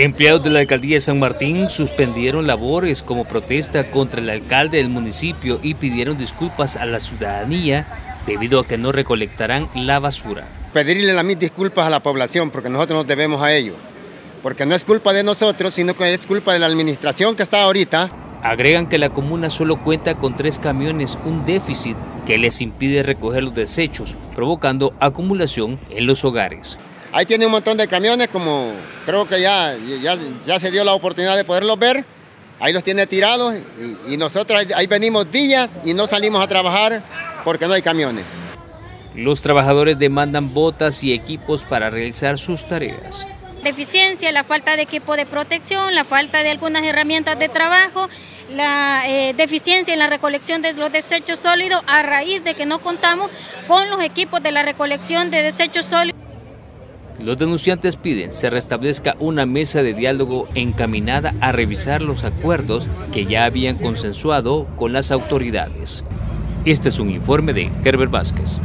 Empleados de la Alcaldía de San Martín suspendieron labores como protesta contra el alcalde del municipio y pidieron disculpas a la ciudadanía debido a que no recolectarán la basura. Pedirle las mismas disculpas a la población porque nosotros nos debemos a ello, porque no es culpa de nosotros, sino que es culpa de la administración que está ahorita. Agregan que la comuna solo cuenta con 3 camiones, un déficit que les impide recoger los desechos, provocando acumulación en los hogares. Ahí tiene un montón de camiones, como creo que ya se dio la oportunidad de poderlos ver, ahí los tiene tirados y nosotros ahí venimos días y no salimos a trabajar porque no hay camiones. Los trabajadores demandan botas y equipos para realizar sus tareas. Deficiencia, la falta de equipo de protección, la falta de algunas herramientas de trabajo, la deficiencia en la recolección de los desechos sólidos a raíz de que no contamos con los equipos de la recolección de desechos sólidos. Los denunciantes piden se restablezca una mesa de diálogo encaminada a revisar los acuerdos que ya habían consensuado con las autoridades. Este es un informe de Herbert Vázquez.